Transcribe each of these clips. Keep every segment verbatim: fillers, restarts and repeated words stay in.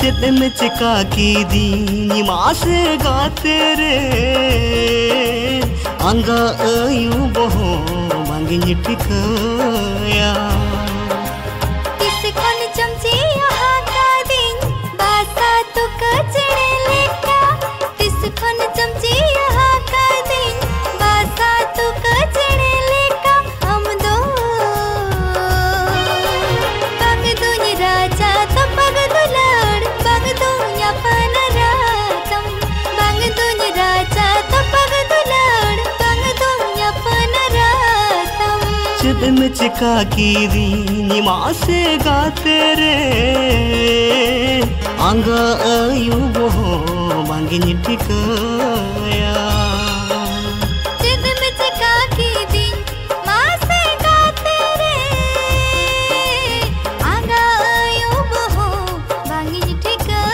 चेदम चेका किदिंज मासे गाते रे आंगा आयु बहो मांगिनी ठिकाया तिसकोन चमची आहा कादिंज बासा तो कचड़े लेका तिसकोन चमची आहा कादिंज बासा तो कचड़े लेका हम दो बाग दुनी राजा तो बाग दुलाड़ बाग दुनिया पन रातम बाग दुनी राजा तो बाग दुलाड़ बाग दुनिया पन रातम चेदम चेका किदिंज मासे गाते रे आंगा आयु बहो मांगिनी ठिकाया चेदम चेका किदिंज मासे गाते रे आंगा आयु बहो मांगिनी ठिकाया।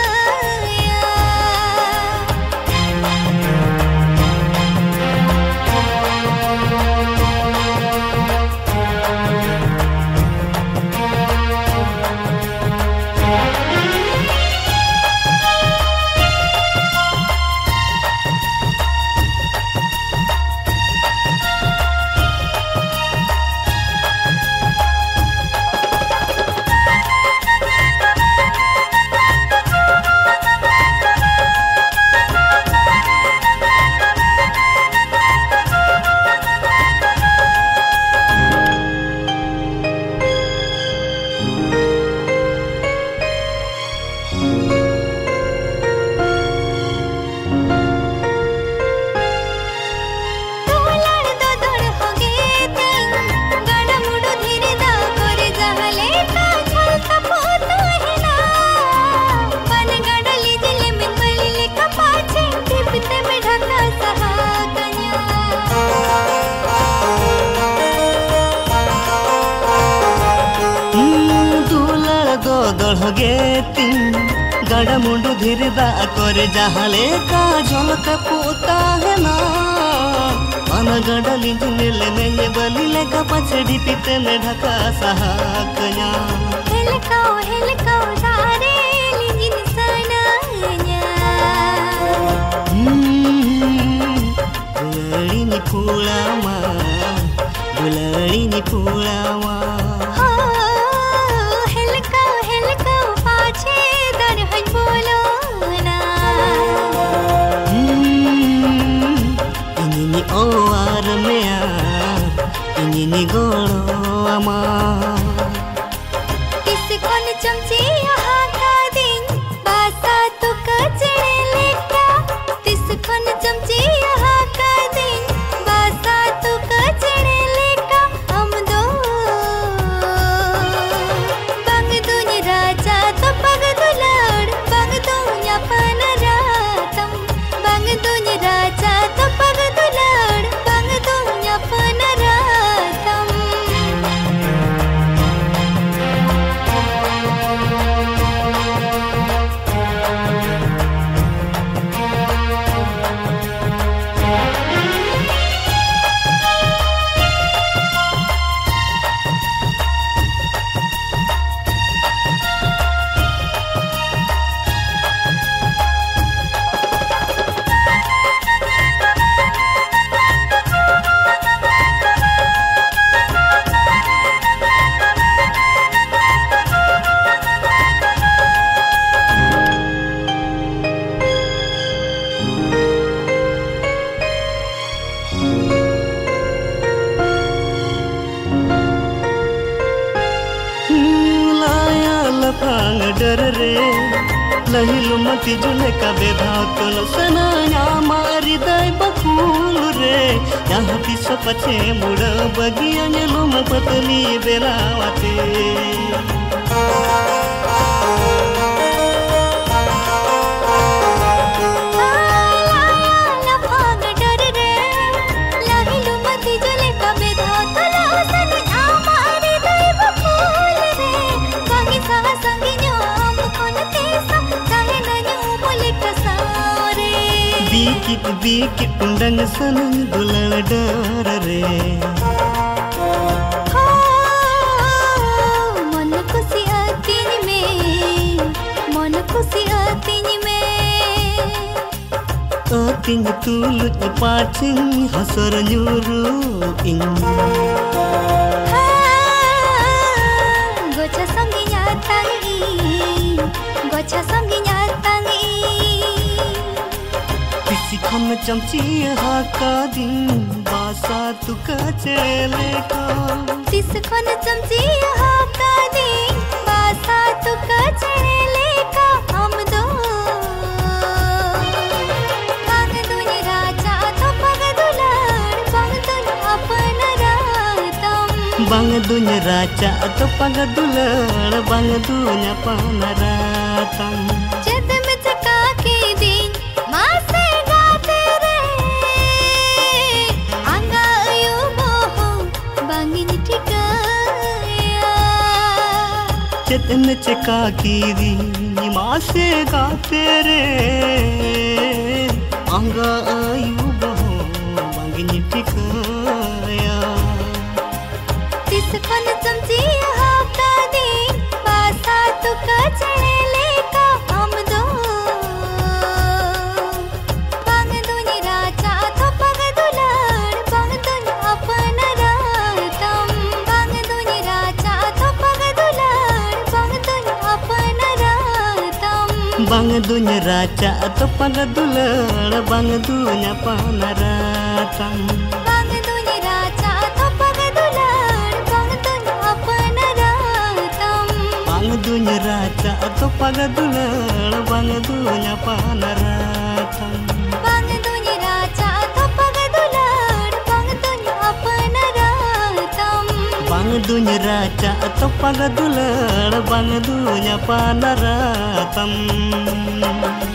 गड़ा मुंडू धीरदा कर जहाले का झलका पोता है ना अना गड़ा लिंजनेल में बली लेका पचड़ी पिते में ढका सहाकया हिलकाओ हिलकाओ सारे लिंजन सनाया दुलड़ी नी पूला मा दुलड़ी नी पूला मा तिसकोन चमची आहा कादिंज बासा तो कचड़े लेका तिसकोन चमची आहा कादिंज बासा तो कचड़े लेका हम दो बाग दुनी राजा तो बाग दुलाड़ बाग दुनिया पन रातम बाग दुनी राजा तो बाग दुलाड़ बाग दुनिया पन रातम। लहिलु मति जुले कबे भाव तोल सनाया मारी दाय बकुल रे यहाँ पिस पछे मुड़ बगिया नेलुम पतली बेलावते बीकित बीकित पुंडंग सनंग दुलड़ डर रे मन खुशी आती में मन खुशी आती में आतिंग तुलुच पाचिंग हसर न्यूरू इंग गोचा संगी यातांगी गोचा संगी हम चमची हा का दिन बासा तुका चले का तिस खन चमची हा का दिन बासा तुका चले का हम दो कान दुन राजा तो पग दुलार बांग दुन अपन रातम बांग दुन राजा तो पग दुलार बांग दुन अपन रातम चेदम चेका किदिंज मासे गाते रे अंगा आयु बहो बांगिनी ठिकाया तिस खन चमची हाका दिन बासा तुका चले का हम दो बांग दुनी राजा तो पग दुलार बांग दुन अपन रातम बांग दुनी राजा तो पग बांग दुन राजा तो पग दुलड़ बांग दुन अपन रातम बांग दुन राजा तो पग दुलड़ बांग दुन अपन रातम बांग दुन राजा तो पग दुलड़ बांग दुन अपन रातम बांग दुन राजा तो पग दुलड़ बांग दुन अपन रातम बांग दुन राजा तो पग दुलड़ बांग दुन अपन रातम।